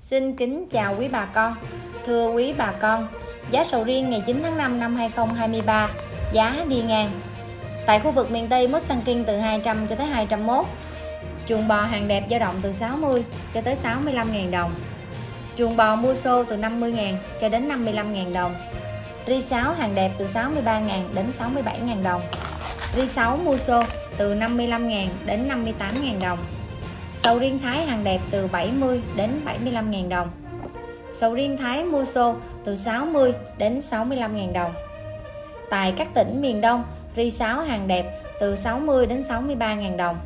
Xin kính chào quý bà con. Thưa quý bà con, giá sầu riêng ngày 9 tháng 5 năm 2023 giá đi ngang. Tại khu vực miền Tây, Musang King từ 200 cho tới 201. Chuồng bò hàng đẹp dao động từ 60 cho tới 65.000 đồng. Chuồng bò Muso từ 50.000 cho đến 55.000 đồng. Ri6 hàng đẹp từ 63.000 đến 67.000 đồng. Ri6 Muso từ 55.000 đến 58.000 đồng. Sầu riêng Thái hàng đẹp từ 70 đến 75.000 đồng. Sầu riêng Thái Muso từ 60 đến 65.000 đồng. Tại các tỉnh miền Đông, Ri6 hàng đẹp từ 60 đến 63.000 đồng.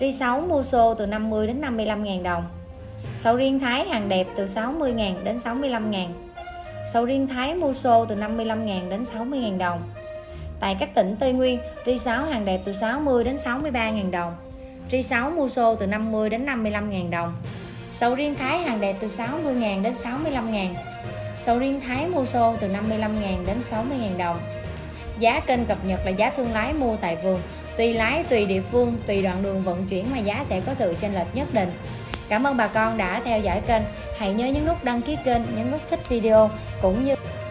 Ri6 Muso từ 50 đến 55.000 đồng. Sầu riêng Thái hàng đẹp từ 60.000 đến 65.000. Sầu riêng Thái Muso từ 55.000 đến 60.000 đồng. Tại các tỉnh Tây Nguyên, Ri6 hàng đẹp từ 60 đến 63.000 đồng. Ri6 Muso từ 50 đến 55.000 đồng. Sầu riêng Thái hàng đẹp từ 60.000 đến 65.000. Sầu riêng Thái Muso từ 55.000 đến 60.000 đồng. Giá kênh cập nhật là giá thương lái mua tại vườn, tùy lái, tùy địa phương, tùy đoạn đường vận chuyển mà giá sẽ có sự chênh lệch nhất định. Cảm ơn bà con đã theo dõi kênh. Hãy nhớ nhấn nút đăng ký kênh, nhấn nút thích video cũng như